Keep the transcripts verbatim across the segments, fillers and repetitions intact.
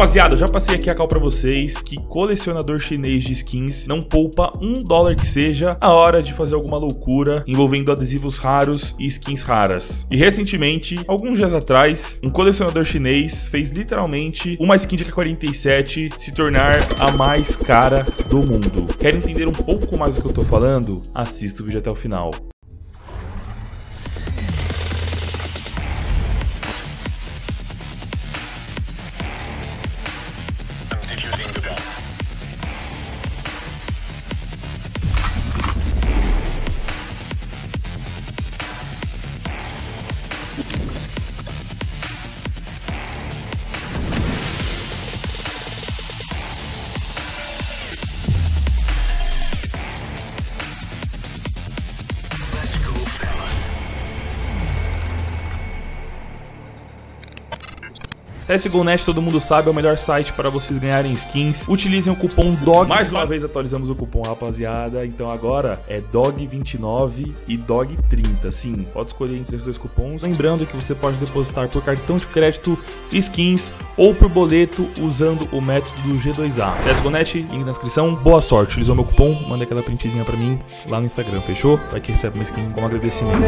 Rapaziada, eu já passei aqui a cal pra vocês que colecionador chinês de skins não poupa um dólar que seja a hora de fazer alguma loucura envolvendo adesivos raros e skins raras. E recentemente, alguns dias atrás, um colecionador chinês fez literalmente uma skin de K quarenta e sete se tornar a mais cara do mundo. Quer entender um pouco mais do que eu tô falando? Assista o vídeo até o final. C S G O net, todo mundo sabe, é o melhor site para vocês ganharem skins. Utilizem o cupom D O G. Mais uma vez atualizamos o cupom, rapaziada. Então agora é D O G vinte e nove e D O G trinta. Sim, pode escolher entre os dois cupons. Lembrando que você pode depositar por cartão de crédito, skins ou por boleto usando o método do G dois A. C S G O net, link na descrição. Boa sorte. Utilizou meu cupom, manda aquela printzinha para mim lá no Instagram, fechou? Vai que recebe uma skin como agradecimento.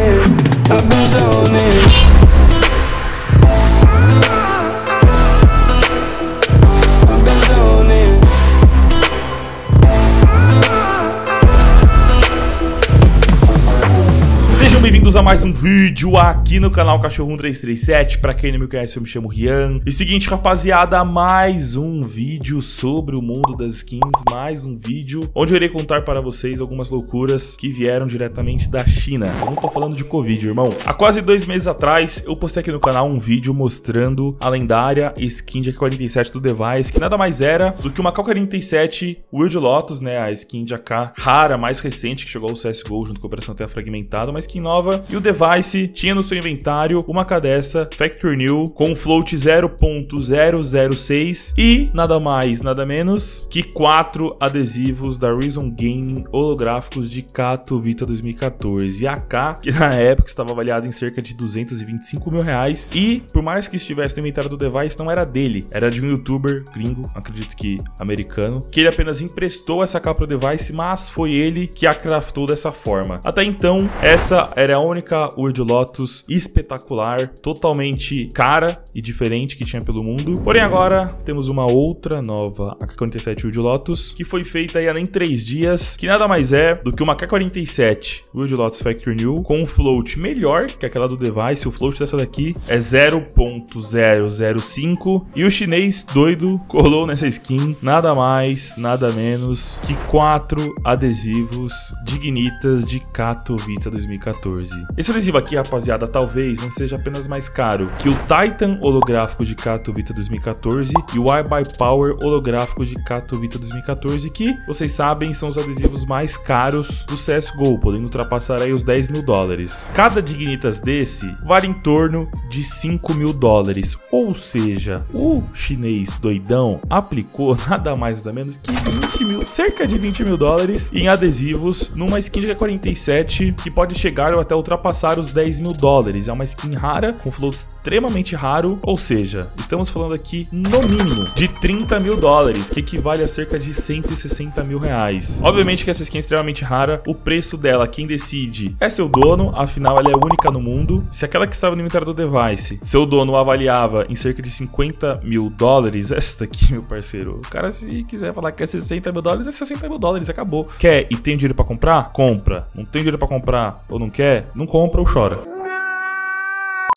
Bem-vindos a mais um vídeo aqui no canal Cachorro um três três sete. Pra quem não me conhece, eu me chamo Rian. E seguinte, rapaziada, mais um vídeo sobre o mundo das skins. Mais um vídeo onde eu irei contar para vocês algumas loucuras que vieram diretamente da China. Eu não tô falando de Covid, irmão. Há quase dois meses atrás, eu postei aqui no canal um vídeo mostrando a lendária skin de A K quarenta e sete do Device, que nada mais era do que uma A K quarenta e sete Wild Lotus, né? A skin de A K rara, mais recente, que chegou ao C S G O junto com a operação até fragmentada, mas que nós nova, e o Device tinha no seu inventário uma K dessa, Factory New, com float zero ponto zero zero seis e nada mais, nada menos que quatro adesivos da Reason Gaming holográficos de Katowice dois mil e quatorze. E a K, que na época estava avaliada em cerca de duzentos e vinte e cinco mil reais, e por mais que estivesse no inventário do Device, não era dele, era de um youtuber gringo, acredito que americano, que ele apenas emprestou essa K pro Device, mas foi ele que a craftou dessa forma. Até então, essa era a única Wild Lotus espetacular, totalmente cara e diferente que tinha pelo mundo. Porém agora temos uma outra nova A K quarenta e sete Wild Lotus, que foi feita aí há nem três dias, que nada mais é do que uma A K quarenta e sete Wild Lotus Factory New com um float melhor que aquela do Device. O float dessa daqui é zero ponto zero zero cinco e o chinês doido colou nessa skin nada mais, nada menos que quatro adesivos Dignitas de Katowice dois mil e quatorze. Esse adesivo aqui, rapaziada, talvez não seja apenas mais caro que o Titan holográfico de Katowice dois mil e quatorze e o iBuyPower holográfico de Katowice dois mil e quatorze, que, vocês sabem, são os adesivos mais caros do C S G O, podendo ultrapassar aí os dez mil dólares. Cada Dignitas desse vale em torno de cinco mil dólares, ou seja, o chinês doidão aplicou nada mais nada menos que vinte mil, cerca de vinte mil dólares em adesivos numa skin de A K quarenta e sete que pode chegar até ultrapassar os dez mil dólares. É uma skin rara, com float extremamente raro, ou seja, estamos falando aqui no mínimo de trinta mil dólares, que equivale a cerca de cento e sessenta mil reais. Obviamente que essa skin é extremamente rara, o preço dela, quem decide é seu dono, afinal ela é única no mundo. Se aquela que estava no inventário do Device, seu dono avaliava em cerca de cinquenta mil dólares, essa daqui, meu parceiro, o cara, se quiser falar que é sessenta mil dólares, é sessenta mil dólares, acabou. Quer e tem dinheiro pra comprar? Compra. Não tem dinheiro pra comprar ou não quer? Não compra ou chora.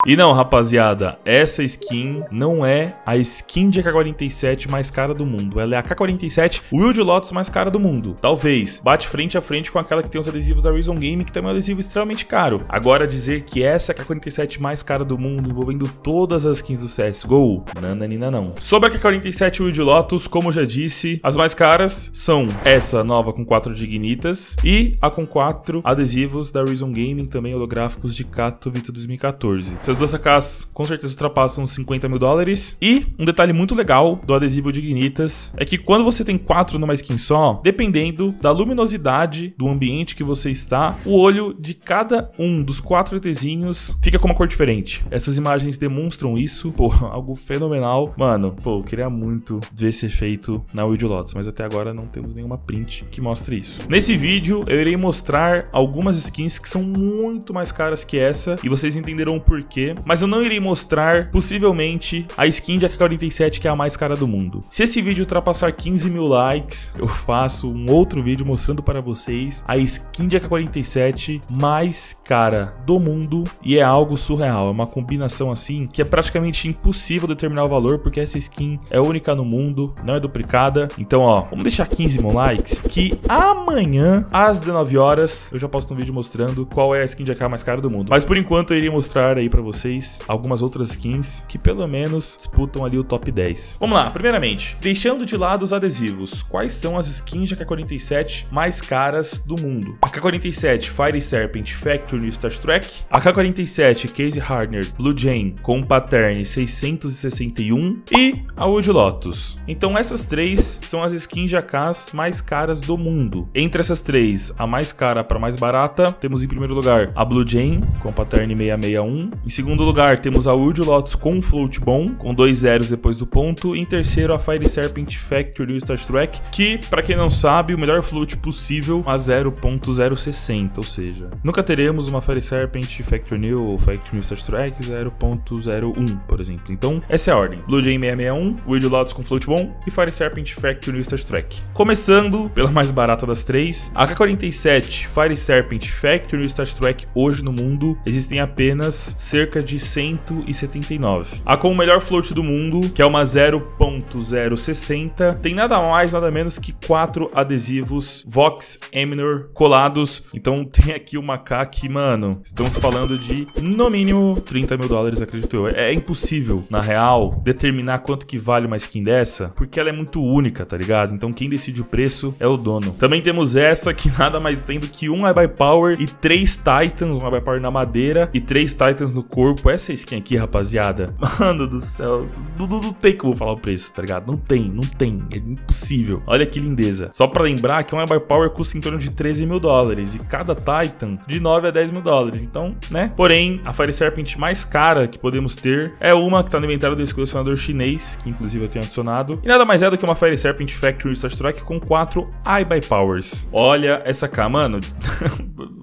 E não, rapaziada, essa skin não é a skin de A K quarenta e sete mais cara do mundo. Ela é a A K quarenta e sete Wild Lotus mais cara do mundo. Talvez bate frente a frente com aquela que tem os adesivos da Reason Gaming, que também é um adesivo extremamente caro. Agora, dizer que essa é a A K quarenta e sete mais cara do mundo, envolvendo todas as skins do C S G O, nananina não. Sobre a A K quarenta e sete Wild Lotus, como eu já disse, as mais caras são essa nova com quatro Dignitas e a com quatro adesivos da Reason Gaming, também holográficos de Katowice dois mil e quatorze. As duas A Ks com certeza ultrapassam os cinquenta mil dólares. E um detalhe muito legal do adesivo Dignitas é que quando você tem quatro numa skin só, dependendo da luminosidade do ambiente que você está, o olho de cada um dos quatro ETzinhos fica com uma cor diferente. Essas imagens demonstram isso, pô, algo fenomenal. Mano, pô, eu queria muito ver esse efeito na Wild Lotus, mas até agora não temos nenhuma print que mostre isso. Nesse vídeo eu irei mostrar algumas skins que são muito mais caras que essa e vocês entenderão o porquê, mas eu não irei mostrar possivelmente a skin de A K quarenta e sete que é a mais cara do mundo. Se esse vídeo ultrapassar quinze mil likes, eu faço um outro vídeo mostrando para vocês a skin de A K quarenta e sete mais cara do mundo, e é algo surreal, é uma combinação assim que é praticamente impossível determinar o valor, porque essa skin é única no mundo, não é duplicada. Então ó, vamos deixar quinze mil likes que amanhã às dezenove horas eu já posto um vídeo mostrando qual é a skin de A K mais cara do mundo. Mas por enquanto eu irei mostrar aí pra vocês algumas outras skins que pelo menos disputam ali o top dez. Vamos lá, primeiramente, deixando de lado os adesivos, quais são as skins de A K quarenta e sete mais caras do mundo? A K quarenta e sete Fire Serpent Factory Star Trek, A K quarenta e sete Case Hardener Blue Jane com pattern seiscentos e sessenta e um e a Wild Lotus. Então essas três são as skins de A Ks mais caras do mundo. Entre essas três, a mais cara para mais barata, temos em primeiro lugar a Blue Jane com pattern seiscentos e sessenta e um. Em segundo lugar, temos a Wild Lotus com float bomb, com dois zeros depois do ponto. Em terceiro, a Fire Serpent Factory Star Trek, que, para quem não sabe, o melhor float possível a zero ponto zero sessenta, ou seja, nunca teremos uma Fire Serpent Factory New ou Factory New Star Trek zero ponto zero um, por exemplo. Então, essa é a ordem: Blue Jane seiscentos e sessenta e um, Wild Lotus com float bomb e Fire Serpent Factory New Star Trek. Começando pela mais barata das três, a A K quarenta e sete Fire Serpent Factory New Star Trek, hoje no mundo existem apenas cerca de cento e setenta e nove. A com o melhor float do mundo, que é uma zero ponto zero sessenta, tem nada mais, nada menos que quatro adesivos Vox Eminor colados. Então tem aqui uma K que, mano, estamos falando de no mínimo trinta mil dólares, acredito eu. É impossível, na real, determinar quanto que vale uma skin dessa, porque ela é muito única, tá ligado? Então quem decide o preço é o dono. Também temos essa que nada mais tem do que um iBuyPower e três Titans, um iBuyPower na madeira e três Titans no corpo. Essa skin aqui, rapaziada, mano do céu, não tem como falar o preço, tá ligado? Não tem, não tem, é impossível. Olha que lindeza. Só pra lembrar que um iBuyPower custa em torno de treze mil dólares e cada Titan de nove a dez mil dólares, então, né? Porém, a Fire Serpent mais cara que podemos ter é uma que tá no inventário desse colecionador chinês, que inclusive eu tenho adicionado, e nada mais é do que uma Fire Serpent Factory Star Trek com quatro iBuyPowers. Olha essa K, mano.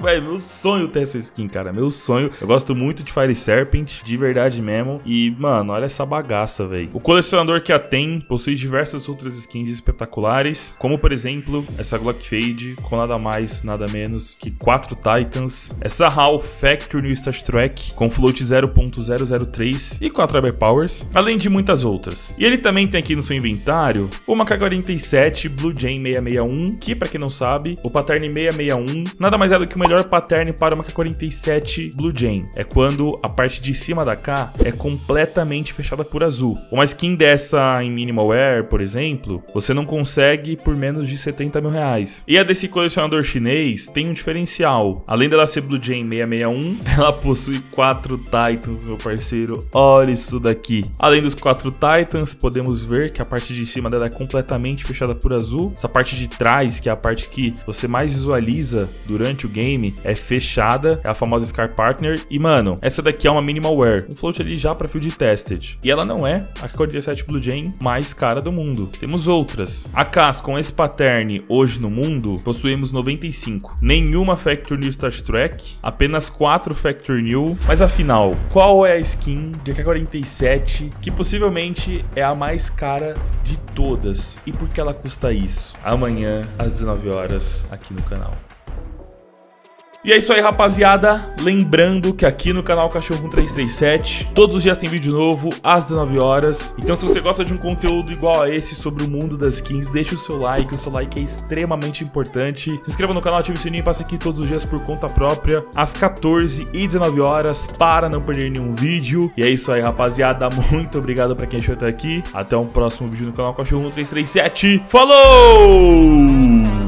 Véi, meu sonho ter essa skin, cara, meu sonho. Eu gosto muito de Fire Serpent, de verdade mesmo. E, mano, olha essa bagaça, velho. O colecionador que a tem possui diversas outras skins espetaculares, como, por exemplo, essa Glock Fade com nada mais, nada menos que quatro Titans, essa HAL Factory New Star Trek com float zero ponto zero zero três e quatro iBuyPowers, além de muitas outras. E ele também tem aqui no seu inventário uma K quarenta e sete Blue Jane seiscentos e sessenta e um, que, pra quem não sabe, o pattern seiscentos e sessenta e um nada mais é do que o melhor pattern para uma K quarenta e sete Blue Jane. É quando a parte de cima da K é completamente fechada por azul. Uma skin dessa em minimal wear, por exemplo, você não consegue por menos de setenta mil reais. E a desse colecionador chinês tem um diferencial. Além dela ser Blue Jane seiscentos e sessenta e um, ela possui quatro Titans, meu parceiro. Olha isso daqui. Além dos quatro Titans, podemos ver que a parte de cima dela é completamente fechada por azul. Essa parte de trás, que é a parte que você mais visualiza durante o game, é fechada, é a famosa Scar Partner. E mano, essa daqui é uma minimal wear, um float ali já para field tested, e ela não é a K quarenta e sete Blue Jane mais cara do mundo. Temos outras A Ks com esse pattern hoje no mundo, possuímos noventa e cinco, nenhuma Factory New Star Trek, apenas quatro Factory New. Mas afinal, qual é a skin de K quarenta e sete que possivelmente é a mais cara de todas, e por que ela custa isso? Amanhã às dezenove horas aqui no canal. E é isso aí, rapaziada, lembrando que aqui no canal Cachorro um três três sete todos os dias tem vídeo novo às dezenove horas. Então se você gosta de um conteúdo igual a esse sobre o mundo das skins, deixa o seu like, o seu like é extremamente importante. Se inscreva no canal, ative o sininho e passe aqui todos os dias por conta própria, às quatorze e dezenove horas, para não perder nenhum vídeo. E é isso aí, rapaziada, muito obrigado pra quem chegou até aqui. Até um próximo vídeo no canal Cachorro um três três sete, falou!